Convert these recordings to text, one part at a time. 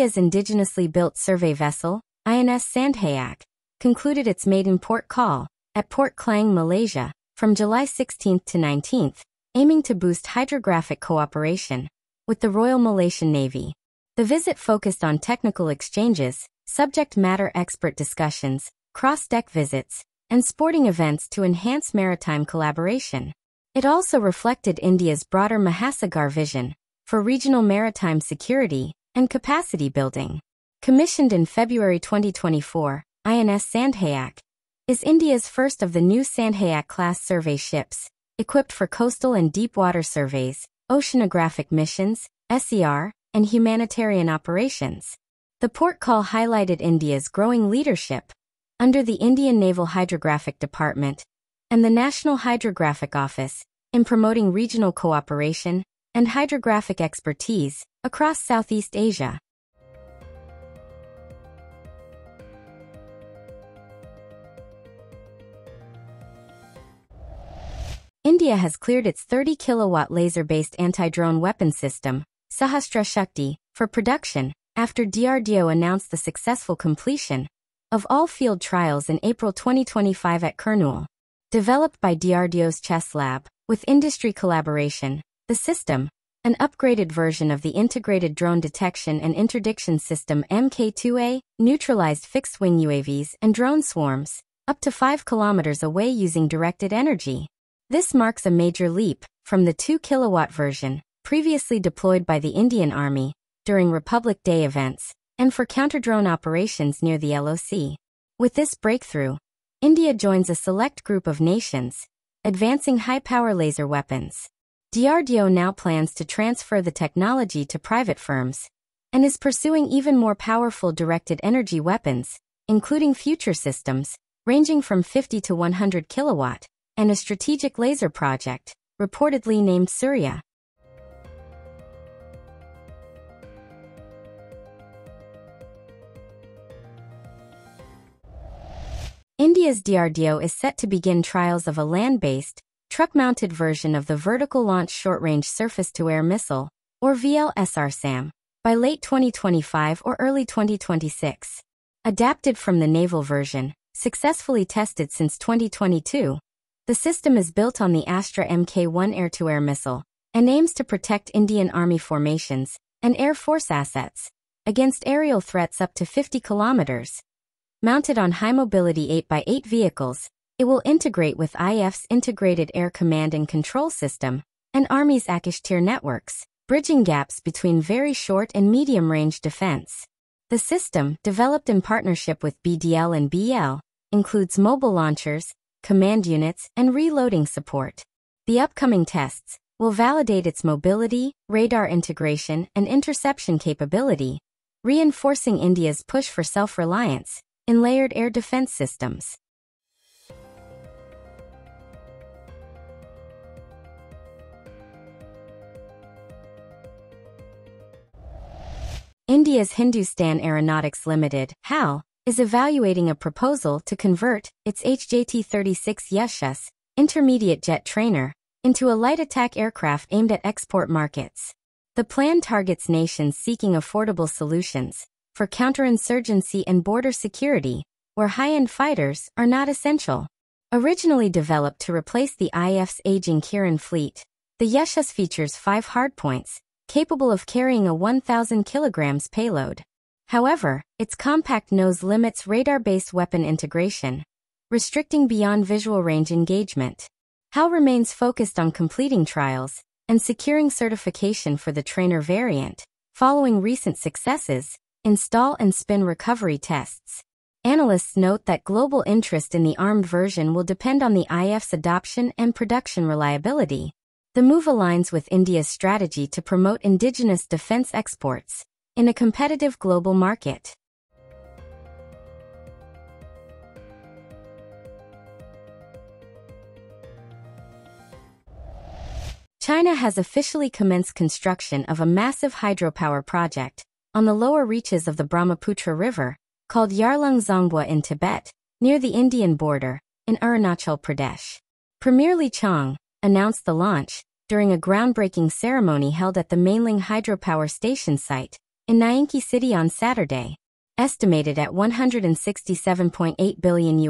India's indigenously built survey vessel, INS Sandhayak, concluded its maiden port call at Port Klang, Malaysia, from July 16 to 19, aiming to boost hydrographic cooperation with the Royal Malaysian Navy. The visit focused on technical exchanges, subject matter expert discussions, cross-deck visits, and sporting events to enhance maritime collaboration. It also reflected India's broader Mahasagar vision for regional maritime security and capacity building. Commissioned in February 2024, INS Sandhayak is India's first of the new Sandhayak-class survey ships, equipped for coastal and deep-water surveys, oceanographic missions, SER, and humanitarian operations. The port call highlighted India's growing leadership under the Indian Naval Hydrographic Department and the National Hydrographic Office in promoting regional cooperation and hydrographic expertise across Southeast Asia. India has cleared its 30-kilowatt laser-based anti-drone weapon system, Sahastra Shakti, for production after DRDO announced the successful completion of all field trials in April 2025 at Kurnool. Developed by DRDO's Chess Lab, with industry collaboration, the system, an upgraded version of the Integrated Drone Detection and Interdiction System MK2A, neutralized fixed-wing UAVs and drone swarms up to 5 kilometers away using directed energy. This marks a major leap from the 2-kilowatt version previously deployed by the Indian Army during Republic Day events and for counter-drone operations near the LOC. With this breakthrough, India joins a select group of nations advancing high-power laser weapons. DRDO now plans to transfer the technology to private firms and is pursuing even more powerful directed energy weapons, including future systems ranging from 50 to 100 kilowatt, and a strategic laser project, reportedly named Surya. India's DRDO is set to begin trials of a land-based, truck-mounted version of the Vertical Launch Short-Range Surface-to-Air Missile, or VLSR SAM, by late 2025 or early 2026. Adapted from the naval version, successfully tested since 2022, the system is built on the Astra MK1 air-to-air missile and aims to protect Indian Army formations and Air Force assets against aerial threats up to 50 kilometers. Mounted on high-mobility 8x8 vehicles, it will integrate with IF's Integrated Air Command and Control System and Army's Akash Tier networks, bridging gaps between very short and medium-range defense. The system, developed in partnership with BDL and BEL, includes mobile launchers, command units, and reloading support. The upcoming tests will validate its mobility, radar integration, and interception capability, reinforcing India's push for self-reliance in layered air defense systems. India's Hindustan Aeronautics Limited, HAL, is evaluating a proposal to convert its HJT-36 Yashas intermediate jet trainer into a light attack aircraft aimed at export markets. The plan targets nations seeking affordable solutions for counterinsurgency and border security, where high-end fighters are not essential. Originally developed to replace the IF's aging Kiran fleet, the Yashas features 5 hardpoints, capable of carrying a 1,000 kilograms payload. However, its compact nose limits radar-based weapon integration, restricting beyond visual range engagement. HAL remains focused on completing trials and securing certification for the trainer variant, following recent successes, install and spin recovery tests. Analysts note that global interest in the armed version will depend on the IF's adoption and production reliability. The move aligns with India's strategy to promote indigenous defense exports in a competitive global market. China has officially commenced construction of a massive hydropower project on the lower reaches of the Brahmaputra River, called Yarlung Zangbo in Tibet, near the Indian border, in Arunachal Pradesh. Premier Li Qiang announced the launch during a groundbreaking ceremony held at the Mainling Hydropower Station site in Nyingchi City on Saturday, estimated at $167.8 billion.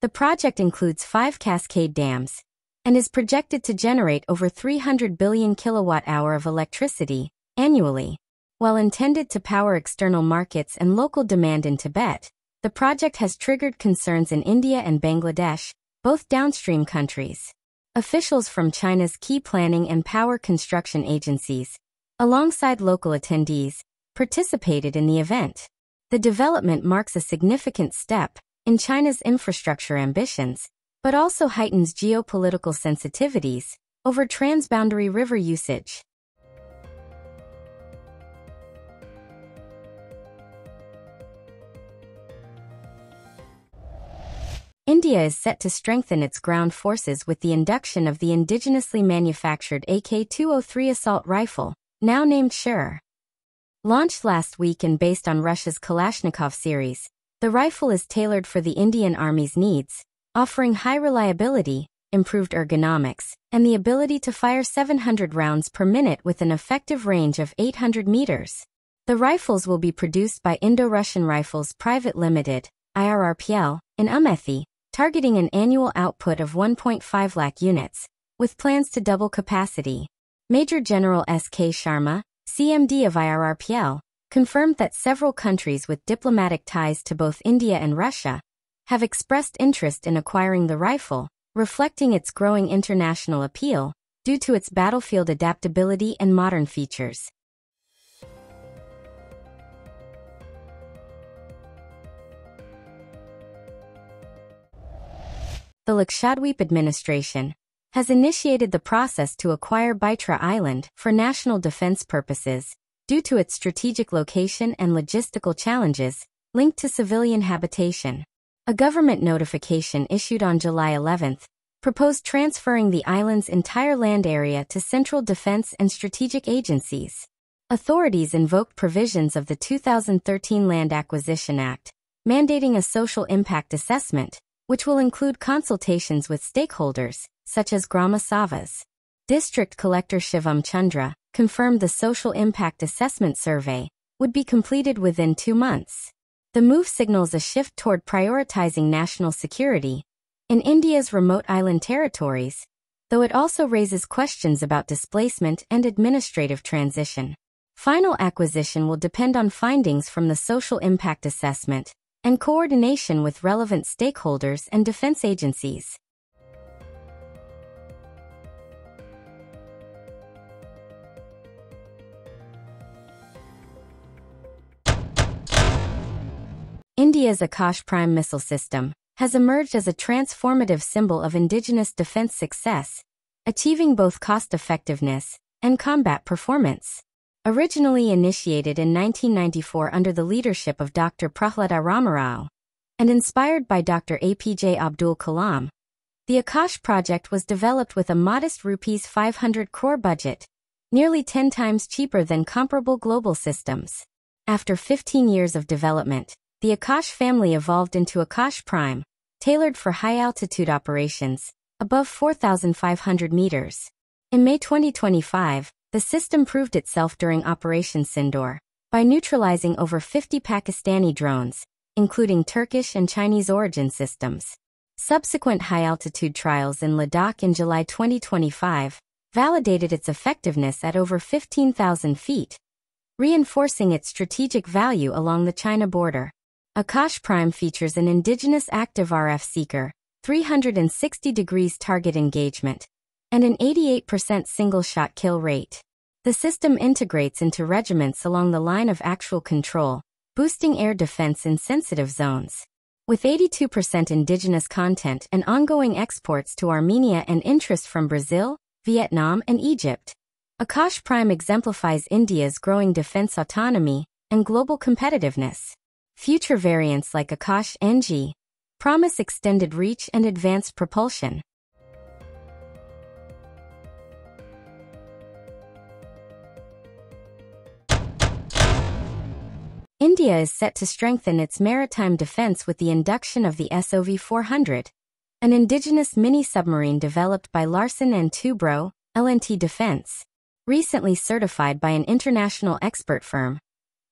The project includes 5 cascade dams and is projected to generate over 300 billion kilowatt-hour of electricity annually. While intended to power external markets and local demand in Tibet, the project has triggered concerns in India and Bangladesh, both downstream countries. Officials from China's key planning and power construction agencies, alongside local attendees, participated in the event. The development marks a significant step in China's infrastructure ambitions, but also heightens geopolitical sensitivities over transboundary river usage. India is set to strengthen its ground forces with the induction of the indigenously manufactured AK-203 assault rifle, now named Sher. Launched last week and based on Russia's Kalashnikov series, the rifle is tailored for the Indian Army's needs, offering high reliability, improved ergonomics, and the ability to fire 700 rounds per minute with an effective range of 800 meters. The rifles will be produced by Indo-Russian Rifles Private Limited, IRRPL, in Amethi, targeting an annual output of 1.5 lakh units, with plans to double capacity. Major General S.K. Sharma, CMD of IRRPL, confirmed that several countries with diplomatic ties to both India and Russia have expressed interest in acquiring the rifle, reflecting its growing international appeal due to its battlefield adaptability and modern features. The Lakshadweep administration has initiated the process to acquire Bitra Island for national defense purposes due to its strategic location and logistical challenges linked to civilian habitation. A government notification issued on July 11th proposed transferring the island's entire land area to central defense and strategic agencies. Authorities invoked provisions of the 2013 Land Acquisition Act, mandating a social impact assessment, which will include consultations with stakeholders, such as Gramasavas. District Collector Shivam Chandra confirmed the Social Impact Assessment Survey would be completed within 2 months. The move signals a shift toward prioritizing national security in India's remote island territories, though it also raises questions about displacement and administrative transition. Final acquisition will depend on findings from the Social Impact Assessment and coordination with relevant stakeholders and defense agencies. India's Akash Prime missile system has emerged as a transformative symbol of indigenous defense success, achieving both cost-effectiveness and combat performance. Originally initiated in 1994 under the leadership of Dr. Prahlada Ramarao, and inspired by Dr. APJ Abdul Kalam, the Akash project was developed with a modest Rs 500 crore budget, nearly 10 times cheaper than comparable global systems. After 15 years of development, the Akash family evolved into Akash Prime, tailored for high-altitude operations, above 4,500 meters. In May 2025, the system proved itself during Operation Sindoor by neutralizing over 50 Pakistani drones, including Turkish and Chinese origin systems. Subsequent high-altitude trials in Ladakh in July 2025 validated its effectiveness at over 15,000 feet, reinforcing its strategic value along the China border. Akash Prime features an indigenous active RF seeker, 360 degrees target engagement, and an 88% single-shot kill rate. The system integrates into regiments along the line of actual control, boosting air defense in sensitive zones. With 82% indigenous content and ongoing exports to Armenia and interest from Brazil, Vietnam, and Egypt, Akash Prime exemplifies India's growing defense autonomy and global competitiveness. Future variants like Akash NG promise extended reach and advanced propulsion. India is set to strengthen its maritime defense with the induction of the SOV-400, an indigenous mini-submarine developed by Larsen & Toubro, L&T Defense. recently certified by an international expert firm.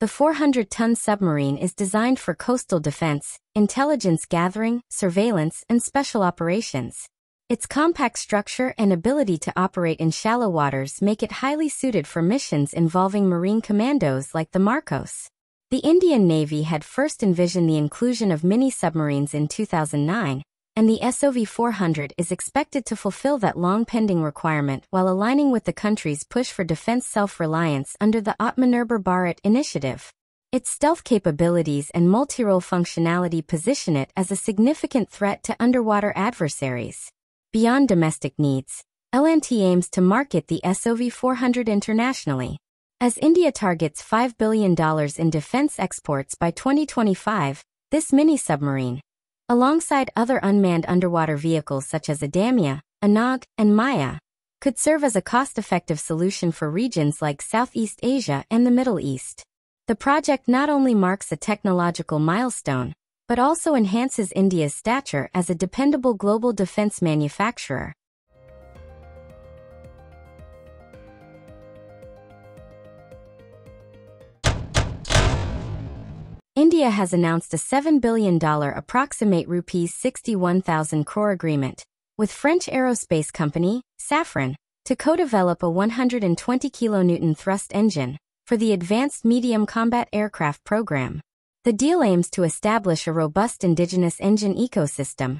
The 400-ton submarine is designed for coastal defense, intelligence gathering, surveillance, and special operations. Its compact structure and ability to operate in shallow waters make it highly suited for missions involving marine commandos like the Marcos. The Indian Navy had first envisioned the inclusion of mini-submarines in 2009, and the SOV-400 is expected to fulfill that long-pending requirement while aligning with the country's push for defense self-reliance under the Atmanirbhar Bharat initiative. Its stealth capabilities and multi-role functionality position it as a significant threat to underwater adversaries. Beyond domestic needs, LNT aims to market the SOV-400 internationally. As India targets $5 billion in defense exports by 2025, this mini-submarine, alongside other unmanned underwater vehicles such as Adamya, Anag, and Maya, could serve as a cost-effective solution for regions like Southeast Asia and the Middle East. The project not only marks a technological milestone, but also enhances India's stature as a dependable global defense manufacturer. India has announced a $7 billion approximate rupees 61,000 crore agreement with French aerospace company, Safran, to co-develop a 120 kilonewton thrust engine for the Advanced Medium Combat Aircraft program. The deal aims to establish a robust indigenous engine ecosystem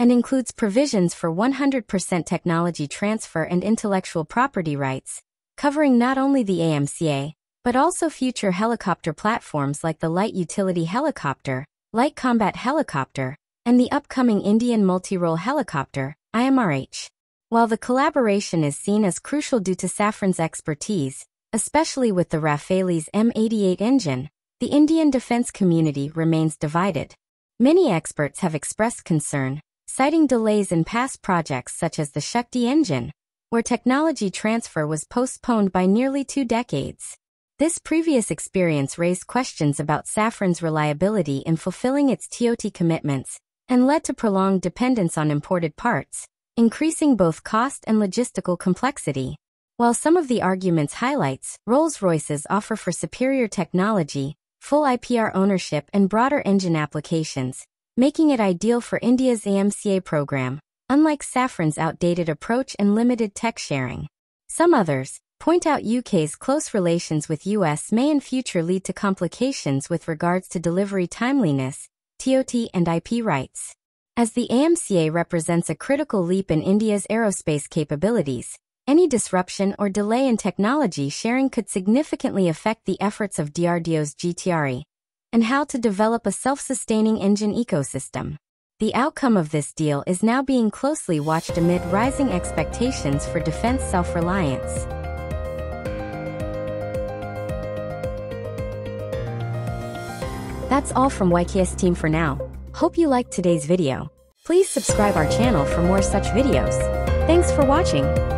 and includes provisions for 100% technology transfer and intellectual property rights, covering not only the AMCA, but also future helicopter platforms like the Light Utility Helicopter, Light Combat Helicopter, and the upcoming Indian Multi-Role Helicopter, IMRH. While the collaboration is seen as crucial due to Safran's expertise, especially with the Rafale's M88 engine, the Indian defense community remains divided. Many experts have expressed concern, citing delays in past projects such as the Shakti engine, where technology transfer was postponed by nearly 2 decades. This previous experience raised questions about Safran's reliability in fulfilling its TOT commitments and led to prolonged dependence on imported parts, increasing both cost and logistical complexity. While some of the arguments highlights Rolls-Royce's offer for superior technology, full IPR ownership and broader engine applications, making it ideal for India's AMCA program, unlike Safran's outdated approach and limited tech sharing. Some others point out UK's close relations with US may in future lead to complications with regards to delivery timeliness, TOT and IP rights. As the AMCA represents a critical leap in India's aerospace capabilities, any disruption or delay in technology sharing could significantly affect the efforts of DRDO's GTRE and how to develop a self-sustaining engine ecosystem. The outcome of this deal is now being closely watched amid rising expectations for defense self-reliance. That's all from YKS team for now. Hope you liked today's video. Please subscribe our channel for more such videos. Thanks for watching.